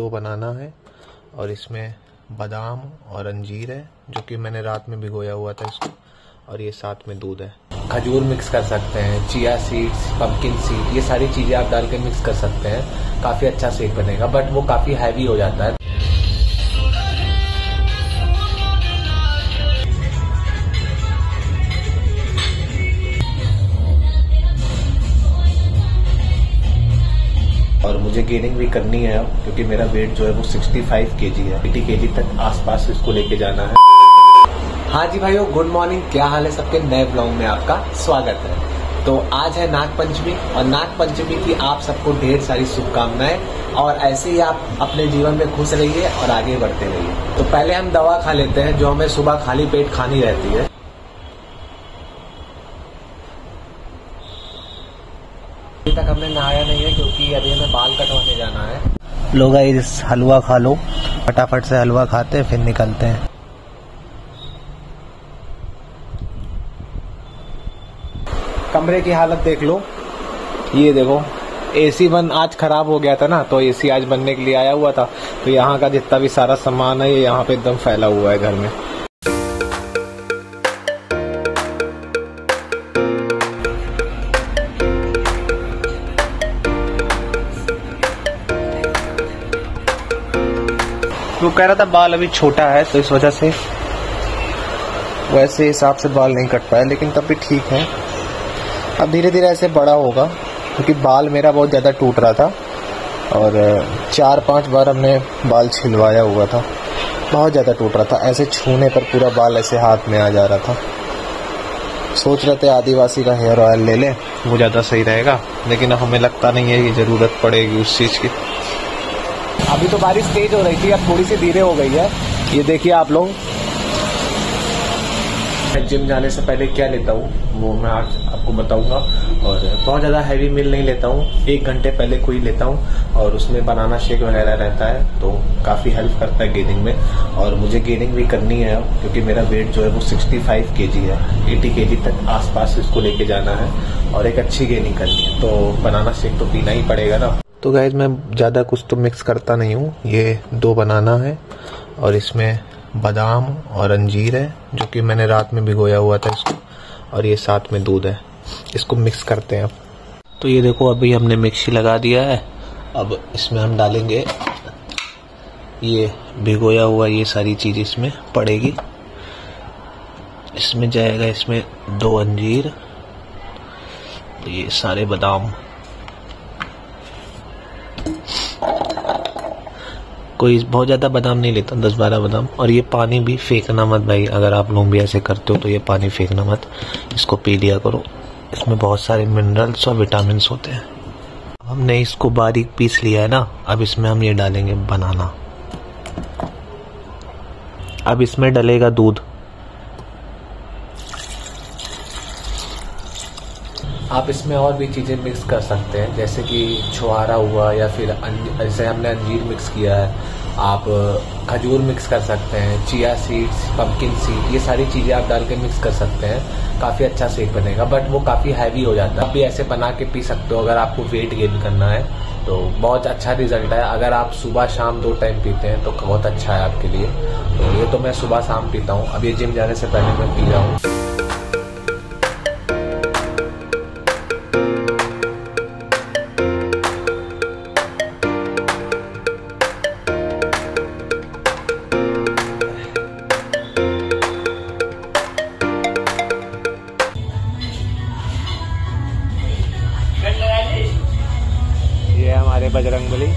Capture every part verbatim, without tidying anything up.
लड्डू बनाना है। और इसमें बादाम और अंजीर है जो कि मैंने रात में भिगोया हुआ था इसको, और ये साथ में दूध है। खजूर मिक्स कर सकते हैं, चिया सीड्स, पम्पकिन सीड, ये सारी चीज़ें आप डाल के मिक्स कर सकते हैं। काफ़ी अच्छा शेक बनेगा, बट वो काफ़ी हैवी हो जाता है। और मुझे गेनिंग भी करनी है अब, क्योंकि मेरा वेट जो है वो पैंसठ केजी है। अस्सी केजी तक आसपास इसको लेके जाना है। हाँ जी भाइयों, गुड मॉर्निंग, क्या हाल है सबके। नए ब्लॉग में आपका स्वागत है। तो आज है नाग पंचमी, और नाग पंचमी की आप सबको ढेर सारी शुभकामनाएं। और ऐसे ही आप अपने जीवन में खुश रहिए और आगे बढ़ते रहिए। तो पहले हम दवा खा लेते हैं जो हमें सुबह खाली पेट खानी रहती है। अभी तक हमने नहाया नहीं है क्योंकि अभी हमें बाल कटवाने जाना है। लो गाइस, हलवा खा लो, फटाफट से हलवा खाते हैं फिर निकलते हैं। कमरे की हालत देख लो, ये देखो एसी वन आज खराब हो गया था ना, तो एसी आज बनने के लिए आया हुआ था। तो यहाँ का जितना भी सारा सामान है ये यहाँ पे एकदम फैला हुआ है घर में। वो कह रहा था बाल अभी छोटा है तो इस वजह से वैसे हिसाब से बाल नहीं कट पाया, लेकिन तब भी ठीक है। अब धीरे धीरे ऐसे बड़ा होगा, क्योंकि बाल मेरा बहुत ज़्यादा टूट रहा था और चार पांच बार हमने बाल छिलवाया हुआ था। बहुत ज़्यादा टूट रहा था, ऐसे छूने पर पूरा बाल ऐसे हाथ में आ जा रहा था। सोच रहे थे आदिवासी का हेयर ऑयल ले लें, वो ज़्यादा सही रहेगा, लेकिन हमें लगता नहीं है कि ज़रूरत पड़ेगी उस चीज़ की। अभी तो बारिश तेज हो रही थी, अब थोड़ी सी धीरे हो गई है। ये देखिए आप लोग, मैं जिम जाने से पहले क्या लेता हूँ वो मैं आज आपको बताऊंगा। और बहुत ज़्यादा हैवी मील नहीं लेता हूँ, एक घंटे पहले कोई लेता हूँ और उसमें बनाना शेक वगैरह रहता है, तो काफ़ी हेल्प करता है गेनिंग में। और मुझे गेनिंग भी करनी है अब, क्योंकि मेरा वेट जो है वो पैंसठ केजी है। अस्सी केजी तक आसपास इसको लेके जाना है और एक अच्छी गेनिंग करनी है, तो बनाना शेक तो पीना ही पड़ेगा ना। तो गाइज, मैं ज़्यादा कुछ तो मिक्स करता नहीं हूँ। ये दो बनाना है और इसमें बादाम और अंजीर है जो कि मैंने रात में भिगोया हुआ था इसको, और ये साथ में दूध है। इसको मिक्स करते हैं अब। तो ये देखो, अभी हमने मिक्सी लगा दिया है। अब इसमें हम डालेंगे ये भिगोया हुआ, ये सारी चीज़ इसमें पड़ेगी। इसमें जाएगा, इसमें दो अंजीर, ये सारे बादाम। कोई बहुत ज़्यादा बादाम नहीं लेता, दस बारह बादाम। और ये पानी भी फेंकना मत भाई, अगर आप लोग भी ऐसे करते हो तो ये पानी फेंकना मत, इसको पी लिया करो। इसमें बहुत सारे मिनरल्स और विटामिन होते हैं। हमने इसको बारीक पीस लिया है ना, अब इसमें हम ये डालेंगे बनाना। अब इसमें डलेगा दूध। आप इसमें और भी चीज़ें मिक्स कर सकते हैं, जैसे कि छुहारा हुआ, या फिर जैसे हमने अंजीर मिक्स किया है, आप खजूर मिक्स कर सकते हैं, चिया सीड्स, पम्पकिन सीड, ये सारी चीज़ें आप डाल के मिक्स कर सकते हैं। काफ़ी अच्छा शेक बनेगा, बट वो काफ़ी हैवी हो जाता है। आप भी ऐसे बना के पी सकते हो अगर आपको वेट गेन करना है, तो बहुत अच्छा रिजल्ट है। अगर आप सुबह शाम दो टाइम पीते हैं तो बहुत अच्छा है आपके लिए। तो ये तो मैं सुबह शाम पीता हूँ, अब ये जिम जाने से पहले मैं पी रहा हूँ। बजरंगबली।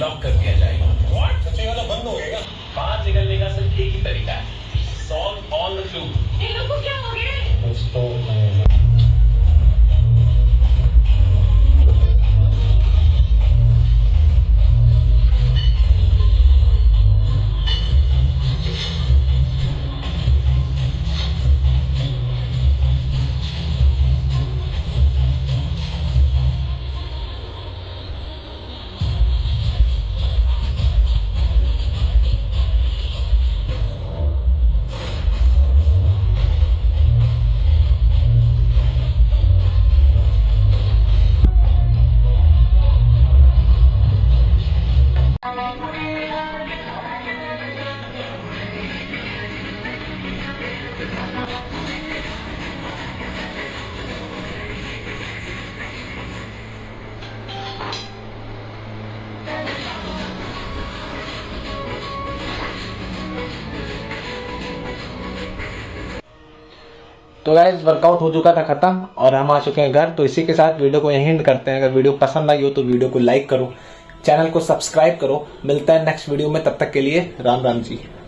लॉक कर दिया जाएगा। व्हाट? तो चेहरा बंद हो गया। बाहर निकलने का सिर्फ एक ही तरीका है। Solve all the clues। इन लोगों को क्या हो गया? दोस्तों मैं तो गाइस वर्कआउट हो चुका था ख़त्म और हम आ चुके हैं घर। तो इसी के साथ वीडियो को यहीं एंड करते हैं। अगर वीडियो पसंद आई हो तो वीडियो को लाइक करो, चैनल को सब्सक्राइब करो। मिलता है नेक्स्ट वीडियो में, तब तक के लिए राम राम जी।